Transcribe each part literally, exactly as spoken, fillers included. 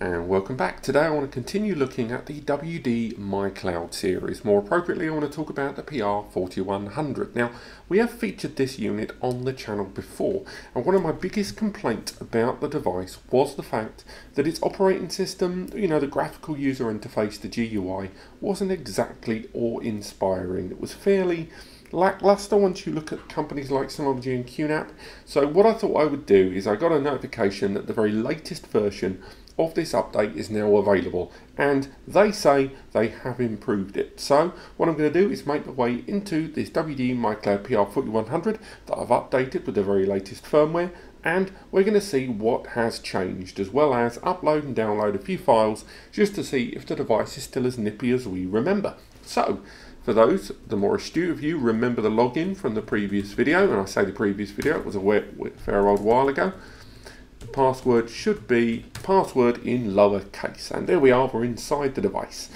and welcome back. Today I want to continue looking at the W D My Cloud series. More appropriately, I want to talk about the P R forty-one hundred. Now, we have featured this unit on the channel before, and one of my biggest complaints about the device was the fact that its operating system, you know, the graphical user interface, the G U I, wasn't exactly awe-inspiring. It was fairly lackluster once you look at companies like Synology and Q NAP. So what I thought I would do is I got a notification that the very latest version of this update is now available, and they say they have improved it. So what I'm going to do is make the way into this W D My Cloud P R forty-one hundred that I've updated with the very latest firmware, and we're going to see what has changed, as well as upload and download a few files just to see if the device is still as nippy as we remember. So for those, the more astute of you, remember the login from the previous video, and I say the previous video, it was a fair old while ago. The password should be password in lower case, and there we are, we're inside the device.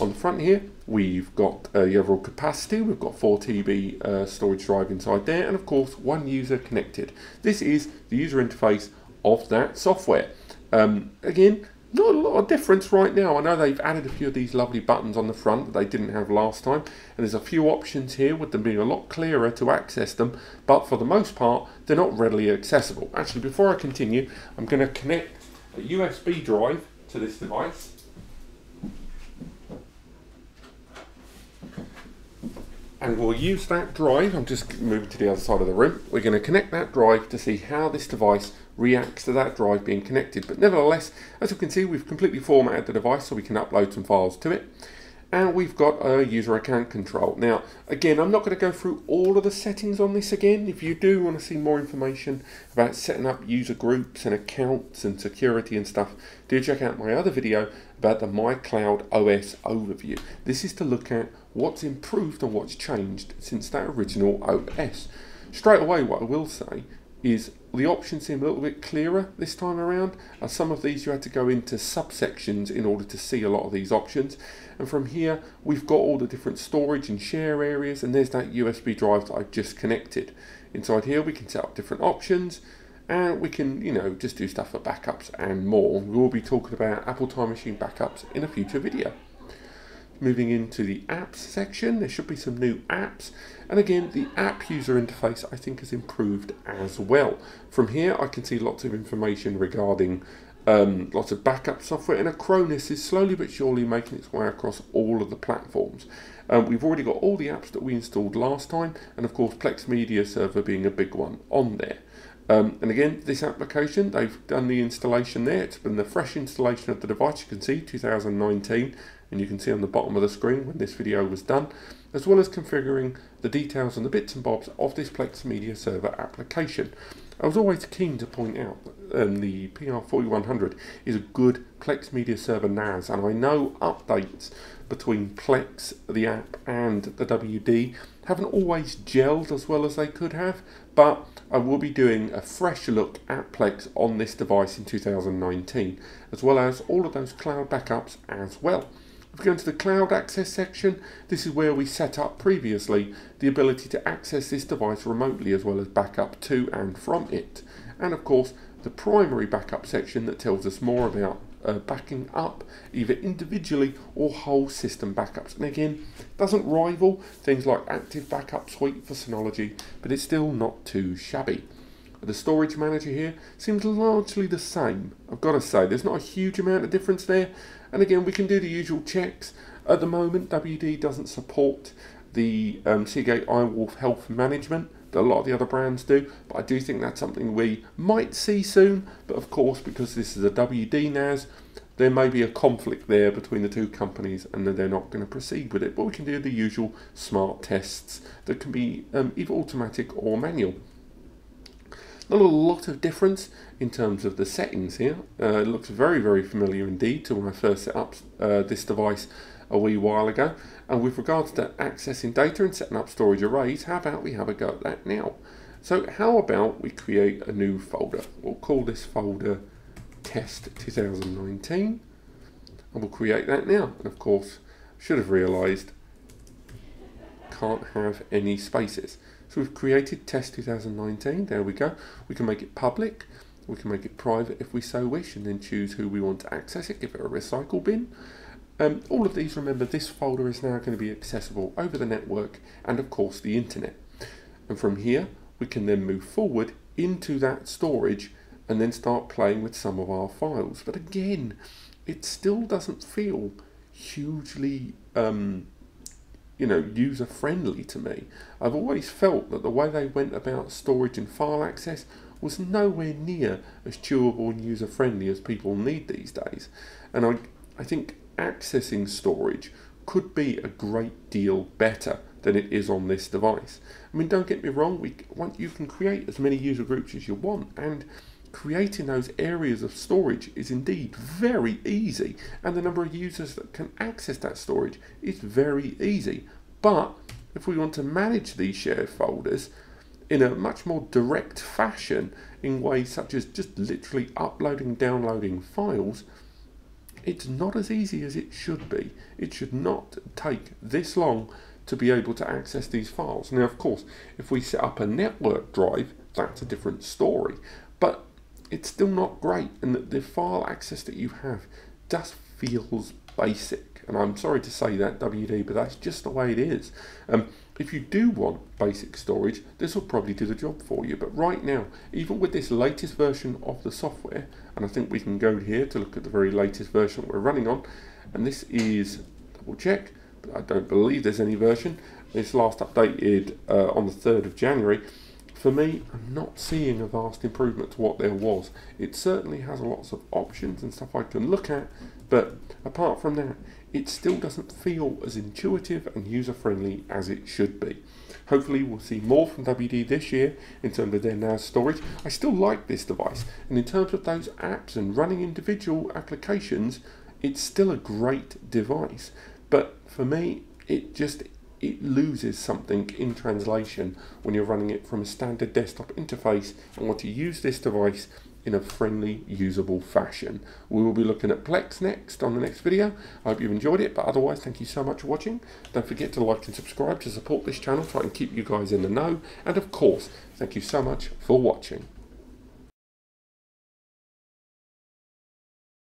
On the front here, we've got uh, the overall capacity, we've got four T B uh, storage drive inside there, and of course, one user connected. This is the user interface of that software. Um, again, not a lot of difference right now. I know they've added a few of these lovely buttons on the front that they didn't have last time, and there's a few options here with them being a lot clearer to access them, but for the most part they're not readily accessible. Actually, before I continue, I'm going to connect a U S B drive to this device. And we'll use that drive, I'm just moving to the other side of the room, we're going to connect that drive to see how this device reacts to that drive being connected. But nevertheless, as you can see, we've completely formatted the device so we can upload some files to it. And we've got a user account control. Now, again, I'm not going to go through all of the settings on this again. If you do want to see more information about setting up user groups and accounts and security and stuff, do check out my other video about the My Cloud O S overview. This is to look at what's improved and what's changed since that original O S. Straight away, what I will say is the options seem a little bit clearer this time around, as some of these you had to go into subsections in order to see a lot of these options. And from here, we've got all the different storage and share areas, and there's that U S B drive that I've just connected. Inside here, we can set up different options, and we can, you know, just do stuff for backups and more. We will be talking about Apple Time Machine backups in a future video. Moving into the apps section, there should be some new apps, and again, the app user interface I think has improved as well. From here, I can see lots of information regarding um, lots of backup software, and Acronis is slowly but surely making its way across all of the platforms. Um, we've already got all the apps that we installed last time, and of course, Plex Media Server being a big one on there. Um, and again, this application, they've done the installation there. It's been the fresh installation of the device. You can see two thousand nineteen, and you can see on the bottom of the screen when this video was done, as well as configuring the details and the bits and bobs of this Plex Media Server application. I was always keen to point out that um, the P R forty-one hundred is a good Plex Media Server N A S, and I know updates between Plex, the app, and the W D haven't always gelled as well as they could have, but I will be doing a fresh look at Plex on this device in two thousand nineteen, as well as all of those cloud backups as well. If we go into the cloud access section, this is where we set up previously the ability to access this device remotely, as well as backup to and from it. And of course, the primary backup section that tells us more about Uh, backing up either individually or whole system backups, and again, doesn't rival things like Active Backup Suite for Synology, but it's still not too shabby. The storage manager here seems largely the same. I've got to say, there's not a huge amount of difference there, and again, we can do the usual checks. At the moment, W D doesn't support the um, Seagate IronWolf health management that a lot of the other brands do, but I do think that's something we might see soon. But of course, because this is a W D N A S, there may be a conflict there between the two companies, and that they're not going to proceed with it. But we can do the usual smart tests that can be um, either automatic or manual. Not a lot of difference in terms of the settings here. Uh, it looks very, very familiar indeed to when I first set up uh, this device a wee while ago. And with regards to accessing data and setting up storage arrays, how about we have a go at that now? So how about we create a new folder? We'll call this folder Test twenty nineteen, and we'll create that now. And of course, should have realized, can't have any spaces. So we've created Test twenty nineteen, there we go. We can make it public. We can make it private if we so wish, and then choose who we want to access it, give it a recycle bin. Um, all of these, remember, this folder is now going to be accessible over the network and of course the internet. And from here we can then move forward into that storage and then start playing with some of our files. But again, it still doesn't feel hugely um, you know, user friendly to me. I've always felt that the way they went about storage and file access was nowhere near as chewable and user friendly as people need these days. And I, I think accessing storage could be a great deal better than it is on this device. I mean, don't get me wrong, we, you can create as many user groups as you want, and creating those areas of storage is indeed very easy, and the number of users that can access that storage is very easy. But if we want to manage these shared folders in a much more direct fashion, in ways such as just literally uploading, downloading files, it's not as easy as it should be. It should not take this long to be able to access these files. Now, of course, if we set up a network drive, that's a different story, but it's still not great, and that the file access that you have just feels basic. And I'm sorry to say that, W D, but that's just the way it is. Um, if you do want basic storage, this will probably do the job for you. But right now, even with this latest version of the software, and I think we can go here to look at the very latest version we're running on, and this is, double check, but I don't believe there's any version. It's last updated uh, on the third of January. For me, I'm not seeing a vast improvement to what there was. It certainly has lots of options and stuff I can look at, but apart from that, it still doesn't feel as intuitive and user-friendly as it should be. Hopefully we'll see more from W D this year in terms of their N A S storage. I still like this device, and in terms of those apps and running individual applications, it's still a great device. But for me, it just it loses something in translation when you're running it from a standard desktop interface and want to use this device in a friendly, usable fashion. We will be looking at Plex next on the next video. I hope you've enjoyed it, but otherwise, thank you so much for watching. Don't forget to like and subscribe to support this channel so I can keep you guys in the know. And of course, thank you so much for watching.